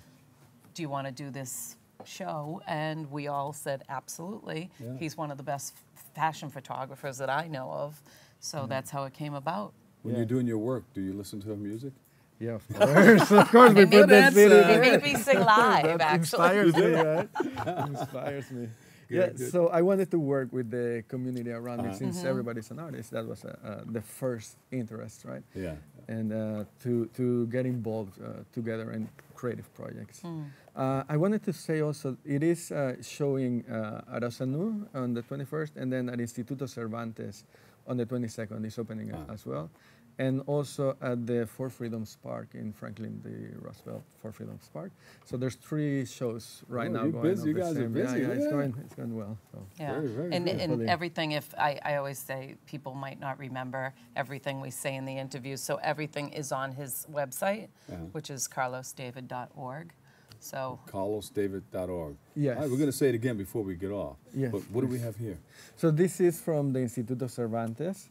do you want to do this show? And we all said, absolutely. Yeah. He's one of the best fashion photographers that I know of. So yeah. that's how it came about. When yeah. you're doing your work, do you listen to music? Yeah, of course. Of course, we put that video. They made me sing live, actually. Inspires me, right? Inspires me. Good, yeah. Good. So I wanted to work with the community around uh-huh. me, since mm-hmm. everybody's an artist. That was uh, uh, the first interest, right? Yeah. And uh, to to get involved uh, together in creative projects. Mm. Uh, I wanted to say also, it is uh, showing uh, at Osanú on the twenty-first, and then at Instituto Cervantes on the twenty-second. It's opening uh-huh. as well. And also at the Four Freedoms Park in Franklin, the Roosevelt Four Freedoms Park. So there's three shows right oh, now going busy. on. You guys same. are busy. Yeah, yeah, yeah. It's, going, it's going well. So. Yeah, very, very and, and everything, if I, I always say people might not remember everything we say in the interviews, so everything is on his website, uh-huh. which is carlos david dot org. So carlos david dot org. Yes. All right, we're going to say it again before we get off. Yes. But what yes. do we have here? So this is from the Instituto Cervantes.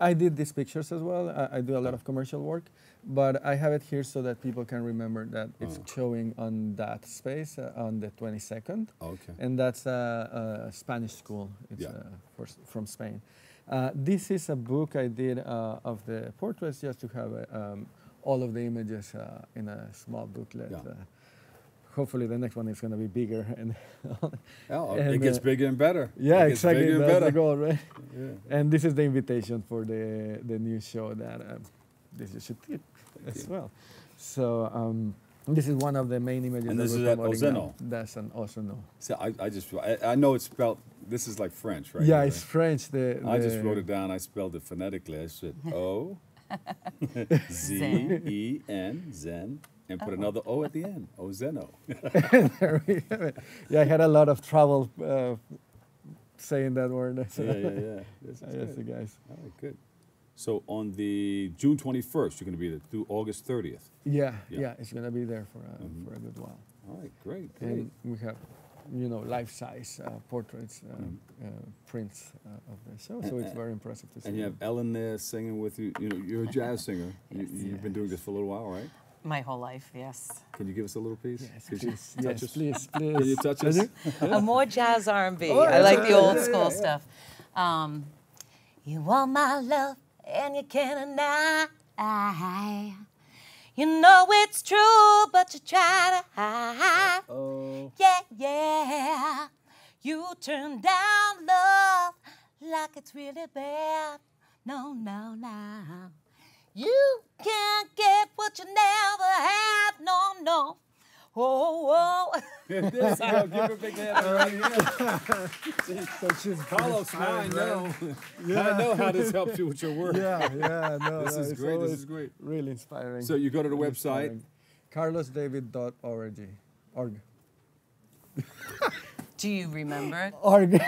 I did these pictures as well. I, I do a lot of commercial work, but I have it here so that people can remember that it's oh. showing on that space uh, on the twenty-second. Okay. And that's a, a Spanish school. It's yeah. uh, from Spain. Uh, this is a book I did uh, of the portraits, just to have uh, um, all of the images uh, in a small booklet. Yeah. Uh, Hopefully the next one is going to be bigger, and, oh, and it gets uh, bigger and better. Yeah, it exactly. That's and better. the goal, right? Yeah. And this is the invitation for the the new show that um, this you should tip as yeah. well. So um, this is one of the main images. And that this is at Ozenó. That's an Ozenó. So I, I just I, I know it's spelled. This is like French, right? Yeah, here, it's right? French. The, the I just wrote it down. I spelled it phonetically. I said O Z E N Zen. And put oh. another O at the end, Ozenó. There we have it. Yeah, I had a lot of trouble uh, saying that word. yeah, yeah, yeah. That's yes, the guys. All right, good. So on the June twenty-first, you're going to be there through August thirtieth. Yeah, yeah, yeah it's going to be there for a, mm-hmm. for a good while. All right, great. And great. we have, you know, life-size uh, portraits, uh, mm-hmm. uh, prints uh, of the show, so and, it's very impressive to see. And you have Ellen there singing with you. You know, you're a jazz singer. yes. you, you've yes. been doing this for a little while, right? My whole life, yes. Can you give us a little piece? Yes, Could please. You yes, touch please, please. Can you touch us? A more jazz R and B. Oh, I like the old yeah, school yeah, yeah. stuff. Um, you want my love and you can't deny. You know it's true, but you try to hide. Uh-oh. Yeah, yeah. You turn down love like it's really bad. No, no, no. You can't get what you never had, no, no. Oh, oh. And this, you know, give her a big hand right here. She, so she's Carlos, now I know. Yeah. I know how this helps you with your work. Yeah, yeah, no. This no, is great, this is great. Really inspiring. So you go to the really website. Carlos David dot org. Org. Do you remember? Org.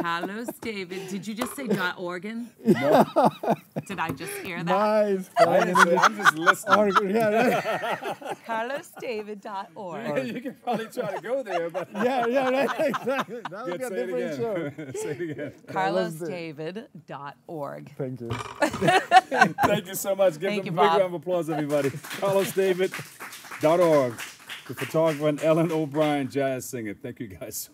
Carlos David. Did you just say dot organ? No. Did I just hear that? Nice. I'm just listening. Organ, yeah, right. Carlos David dot org. You can probably try to go there, but yeah, yeah, right, exactly. That would yeah, be a different show. Say it again. Carlos David dot org. Thank you. Thank you so much. Give Thank them you, a big Bob. round of applause, everybody. Carlos David dot org. The photographer and Ellen O'Brien, jazz singer. Thank you guys so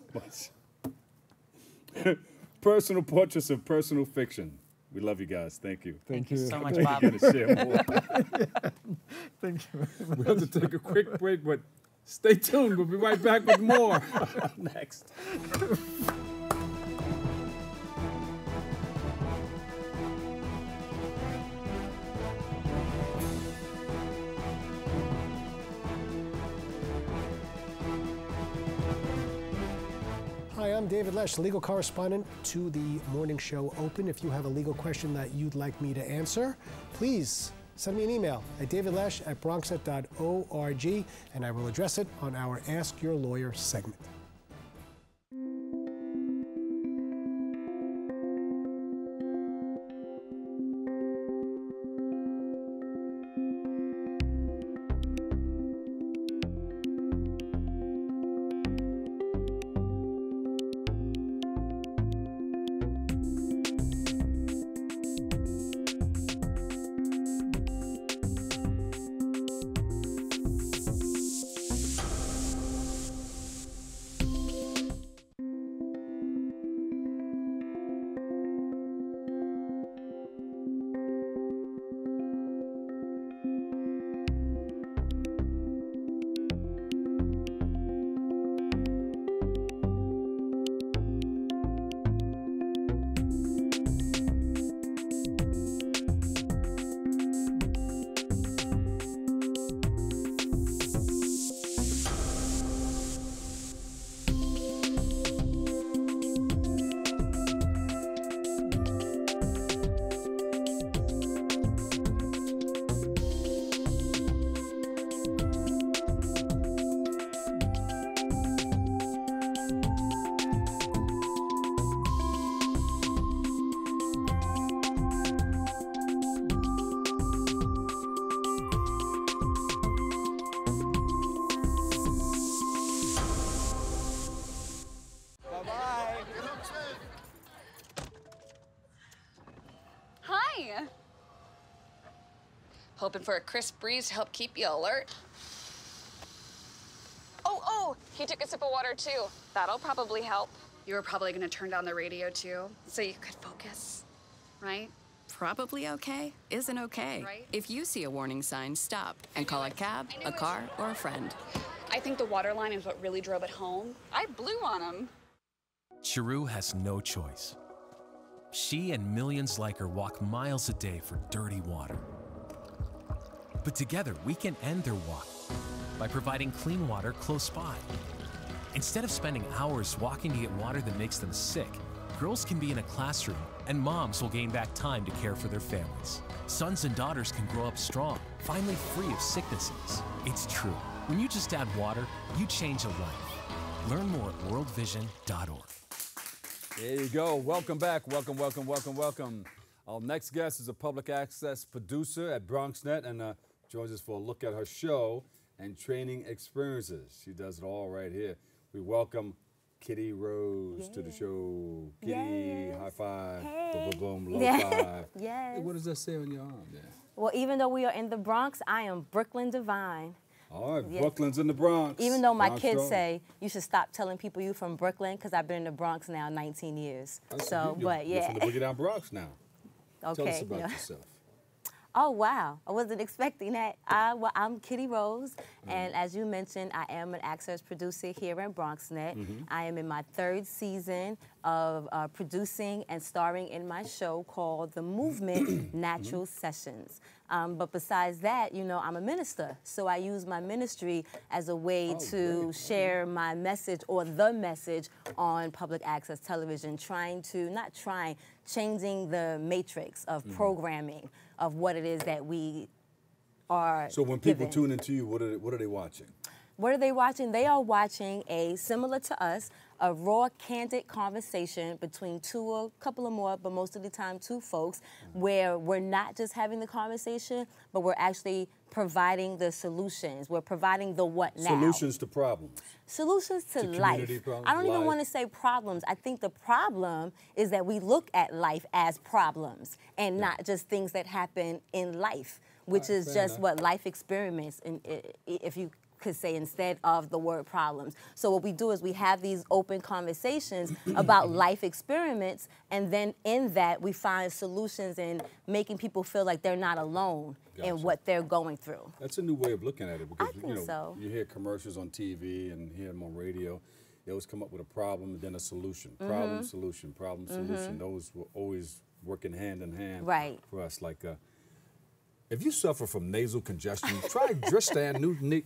much. Personal Portraits of Personal Fiction. We love you guys. Thank you. Thank, Thank you so much, Thank Bob. You. Share more. Thank you. We have to take a quick break, but stay tuned. We'll be right back with more next. Hi, I'm David Lesh, legal correspondent to the Morning Show Open. If you have a legal question that you'd like me to answer, please send me an email at david lesh at bronxnet dot org, and I will address it on our Ask Your Lawyer segment. Hoping for a crisp breeze to help keep you alert. Oh, oh, he took a sip of water too. That'll probably help. You were probably gonna turn down the radio too, so you could focus, right? Probably okay isn't okay. Right? If you see a warning sign, stop and call a cab, a car, or a friend. I think the water line is what really drove it home. I blew on him. Chiru has no choice. She and millions like her walk miles a day for dirty water. But together, we can end their walk by providing clean water close by. Instead of spending hours walking to get water that makes them sick, girls can be in a classroom, and moms will gain back time to care for their families. Sons and daughters can grow up strong, finally free of sicknesses. It's true. When you just add water, you change a life. Learn more at world vision dot org. There you go. Welcome back. Welcome, welcome, welcome, welcome. Our next guest is a public access producer at BronxNet, and uh, joins us for a look at her show and training experiences. She does it all right here. We welcome Kitty Rose yes. to the show. Kitty, yes. high five, hey. boom, boom, low yes. five. Yes. Hey, what does that say on your arm there? Well, even though we are in the Bronx, I am Brooklyn Divine. All right, yes. Brooklyn's in the Bronx. Even though my Bronx kids strong. say you should stop telling people you're from Brooklyn, because I've been in the Bronx now nineteen years. That's so, but yeah. You're from the Boogie Down Bronx now. Okay. Tell us about yeah. yourself. Oh, wow. I wasn't expecting that. I, well, I'm Kitty Rose, mm-hmm. and as you mentioned, I am an actress producer here at BronxNet. Mm-hmm. I am in my third season of uh, producing and starring in my show called The Movement Natural mm-hmm. Sessions. Um, but besides that, you know, I'm a minister, so I use my ministry as a way oh, to great. share my message or the message on public access television, trying to, not trying, changing the matrix of mm-hmm. programming of what it is that we are So when people given. tune into you, what are they, what are they watching? What are they watching? They are watching a, similar to us, a raw, candid conversation between two or a couple of more, but most of the time two folks, where we're not just having the conversation, but we're actually providing the solutions. We're providing the what now. Solutions to problems. Solutions to, to life. Problems, I don't life. even want to say problems. I think the problem is that we look at life as problems and yeah. not just things that happen in life, which right, is just enough. what life experiments, in, if you could say, instead of the word problems. So what we do is we have these open conversations about life experiments, and then in that we find solutions in making people feel like they're not alone gotcha. in what they're going through. That's a new way of looking at it, because I think you know so. you hear commercials on T V and hear them on radio. They always come up with a problem and then a solution. Mm-hmm. Problem, solution, problem, mm-hmm. solution. Those were always working hand in hand right. for us. Like. Uh, If you suffer from nasal congestion, try Dristan New Nick.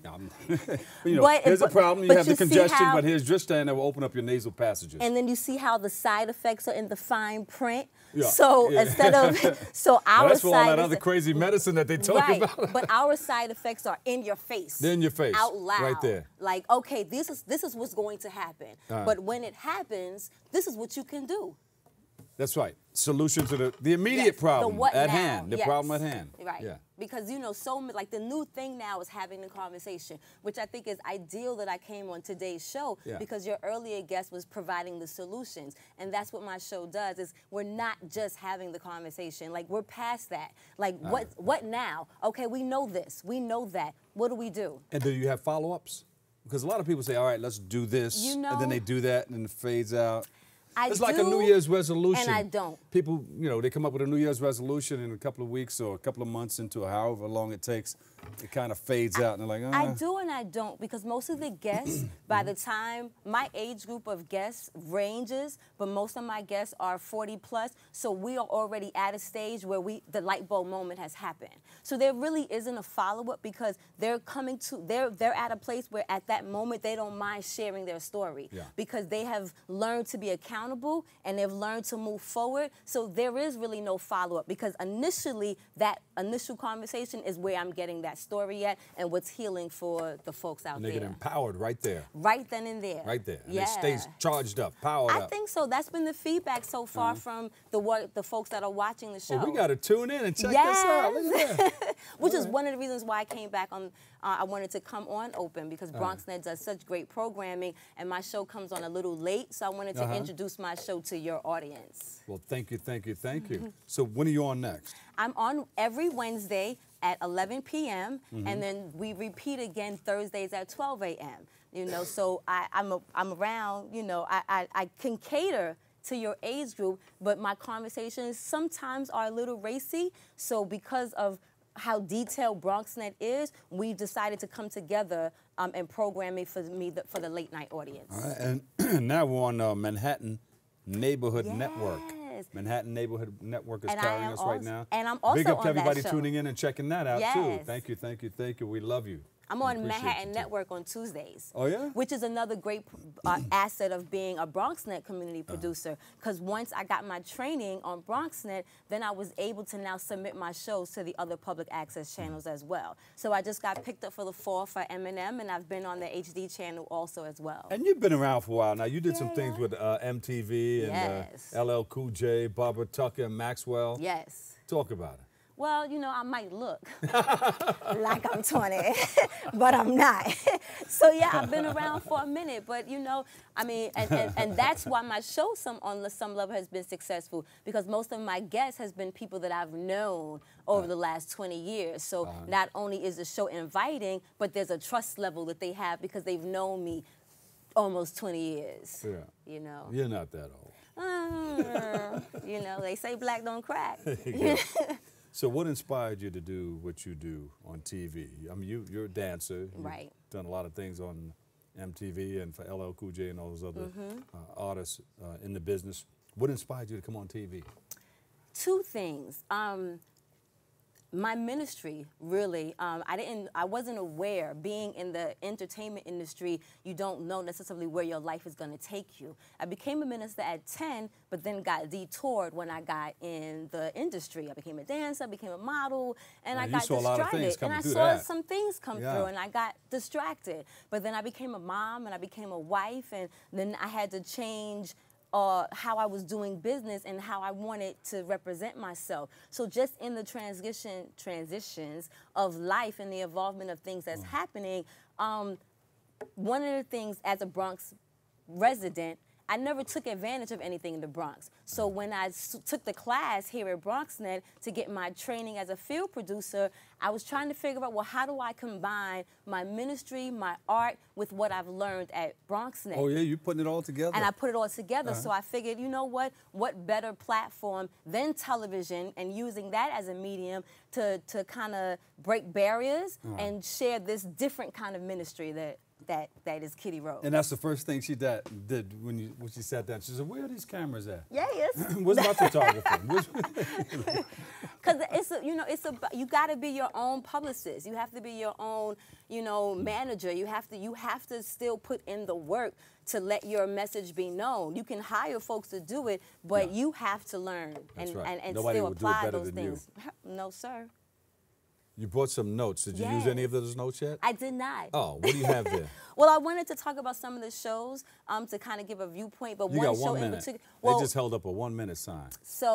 You know, but, here's a problem, you but have you the congestion, how, but here's Dristan that will open up your nasal passages. And then you see how the side effects are in the fine print. Yeah, so yeah. instead of, so our well, that's side for all that is, other crazy medicine that they talk right, about. But our side effects are in your face. They're in your face. Out loud. Right there. Like, okay, this is, this is what's going to happen. Uh-huh. But when it happens, this is what you can do. That's right. Solution to the, the immediate yes. problem the what at now. hand. The yes. problem at hand. Right. Yeah. Because, you know, so like the new thing now is having the conversation, which I think is ideal that I came on today's show yeah. because your earlier guest was providing the solutions. And that's what my show does, is we're not just having the conversation. Like, we're past that. Like, All what right. what now? Okay, we know this. We know that. What do we do? And do you have follow-ups? Because a lot of people say, all right, let's do this. You know, and then they do that and it fades out. I it's do, like a New Year's resolution. And I don't. People, you know, they come up with a New Year's resolution in a couple of weeks or a couple of months into however long it takes. It kind of fades I, out, and they're like, ah. I do and I don't, because most of the guests, by the time, my age group of guests ranges, but most of my guests are forty plus, so we are already at a stage where we the light bulb moment has happened. So there really isn't a follow-up, because they're coming to, they're, they're at a place where at that moment they don't mind sharing their story, yeah. because they have learned to be accountable. And they've learned to move forward, so there is really no follow-up, because initially that initial conversation is where I'm getting that story at and what's healing for the folks out and they there. They get empowered right there. Right then and there. Right there. And yeah. they stay charged up, powered I up. I think so. That's been the feedback so far mm-hmm. from the what the folks that are watching the show. Well, we got to tune in and check yes. this out. Look at that. Which All is right. one of the reasons why I came back on. Uh, I wanted to come on Open, because BronxNet right. does such great programming, and my show comes on a little late, so I wanted to uh-huh. introduce my show to your audience. Well, thank you, thank you, thank you. Mm-hmm. So when are you on next? I'm on every Wednesday at eleven p m, mm-hmm. and then we repeat again Thursdays at twelve a m, you know, so I, I'm, a, I'm around, you know, I, I, I can cater to your age group, but my conversations sometimes are a little racy, so because of how detailed BronxNet is, we decided to come together um, and program it for me the, for the late night audience. All right, and now we're on uh, Manhattan Neighborhood yes. Network. Manhattan Neighborhood Network is and carrying us also, right now. And I'm also Big up on to everybody tuning in and checking that out yes. too. Thank you, thank you, thank you. We love you. I'm on Manhattan Network on Tuesdays. Oh, yeah? Which is another great uh, asset of being a BronxNet community producer, because uh-huh. once I got my training on BronxNet, then I was able to now submit my shows to the other public access channels as well. So I just got picked up for the fall for M and M, and I've been on the H D channel also as well. And you've been around for a while now. You did yeah, some yeah. things with uh, M T V and yes. uh, L L Cool J, Barbara Tucker, and Maxwell. Yes. Talk about it. Well, you know, I might look like I'm twenty, but I'm not. So, yeah, I've been around for a minute. But, you know, I mean, and, and, and that's why my show some on some level has been successful, because most of my guests has been people that I've known over the last twenty years. So uh-huh. not only is the show inviting, but there's a trust level that they have because they've known me almost twenty years, yeah. you know. You're not that old. Um, you know, they say black don't crack. So what inspired you to do what you do on T V? I mean, you, you're a dancer. You've right. done a lot of things on M T V and for L L Cool J and all those other mm-hmm. uh, artists uh, in the business. What inspired you to come on T V? Two things. Um, my ministry, really. Um, I didn't. I wasn't aware. Being in the entertainment industry, you don't know necessarily where your life is going to take you. I became a minister at ten, but then got detoured when I got in the industry. I became a dancer, I became a model, and now I got distracted. And I saw that. some things come yeah. through, and I got distracted. But then I became a mom, and I became a wife, and then I had to change Uh, how I was doing business and how I wanted to represent myself. So just in the transition transitions of life and the involvement of things that's mm-hmm. happening, um, one of the things as a Bronx resident, I never took advantage of anything in the Bronx. So when I s took the class here at BronxNet to get my training as a field producer, I was trying to figure out, well, how do I combine my ministry, my art, with what I've learned at BronxNet? Oh, yeah, you're putting it all together. And I put it all together, uh-huh. so I figured, you know what, what better platform than television and using that as a medium to, to kind of break barriers uh-huh. and share this different kind of ministry that... That that is Kitty Rose, and that's the first thing she did, did when you when she sat down. She said, "Where are these cameras at?" Yeah, yes. What's my photography? Because it's a, you know it's a you got to be your own publicist. You have to be your own you know manager. You have to you have to still put in the work to let your message be known. You can hire folks to do it, but yeah. you have to learn that's and, right. and and Nobody still apply those things. You. No, sir. You brought some notes. Did you yes. use any of those notes yet? I did not. Oh, what do you have there? Well, I wanted to talk about some of the shows um, to kind of give a viewpoint, but you one got show one minute. in particular. Well, they just held up a one-minute sign. So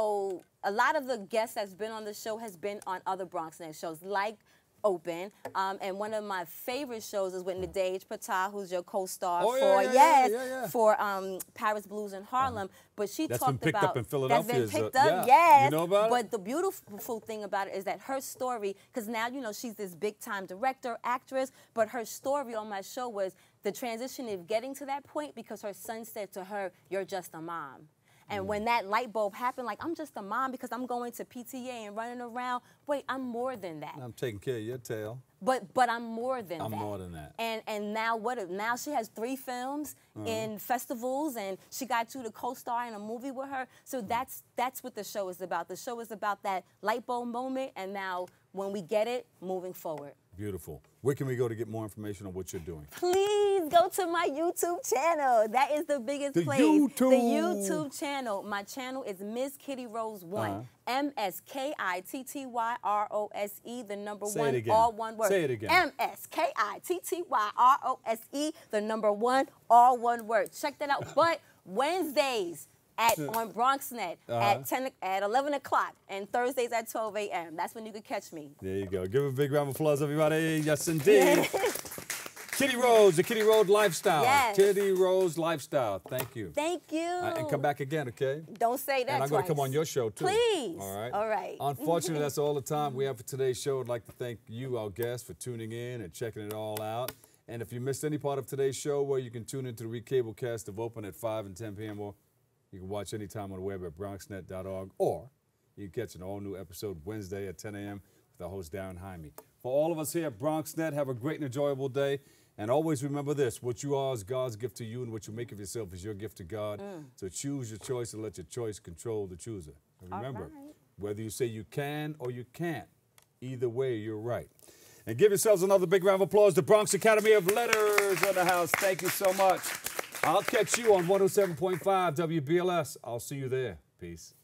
a lot of the guests that's been on the show has been on other BronxNet shows, like Open, um, and one of my favorite shows is with Nadege Patah, who's your co-star oh, for yeah, yeah, yes yeah, yeah, yeah. for um, Paris Blues in Harlem. Uh-huh. But she that's talked been picked about up in Philadelphia, that's been picked a, up, yeah. yes. You know about but it? The beautiful thing about it is that her story, because now you know she's this big-time director, actress, but her story on my show was the transition of getting to that point because her son said to her, "You're just a mom." And when that light bulb happened, like, I'm just a mom because I'm going to P T A and running around. Wait, I'm more than that. I'm taking care of your tail. But but I'm more than I'm that. I'm more than that. And and now what? Now she has three films mm-hmm. in festivals, and she got you to co-star in a movie with her. So that's that's what the show is about. The show is about that light bulb moment, and now when we get it, moving forward. Beautiful. Where can we go to get more information on what you're doing? Please go to my YouTube channel. That is the biggest the place. YouTube. The YouTube channel. My channel is Miss Kitty Rose one. Uh-huh. M S K I T T Y R O S E, the number Say one, it again. all one word. Say it again. M S K I T T Y R O S E, the number one, all one word. Check that out. But Wednesdays, At, on BronxNet uh-huh. at ten at eleven o'clock and Thursdays at twelve a m. That's when you can catch me. There you go. Give a big round of applause, everybody. Yes, indeed. Kitty Rose, the Kitty Rose lifestyle. Yes. Kitty Rose lifestyle. Thank you. Thank you. Uh, and come back again, okay? Don't say that. And I'm twice. gonna come on your show too. Please. All right. All right. Unfortunately, that's all the time we have for today's show. I'd like to thank you, our guests, for tuning in and checking it all out. And if you missed any part of today's show, well, you can tune into the recablecast of Open at five and ten p m or you can watch anytime on the web at bronx net dot org, or you can catch an all-new episode Wednesday at ten a m with our host Darren Jaime. For all of us here at BronxNet, have a great and enjoyable day. And always remember this, what you are is God's gift to you, and what you make of yourself is your gift to God. Mm. So choose your choice and let your choice control the chooser. And remember, right. whether you say you can or you can't, either way, you're right. And give yourselves another big round of applause. The Bronx Academy of Letters in the house. Thank you so much. I'll catch you on one oh seven point five W B L S. I'll see you there. Peace.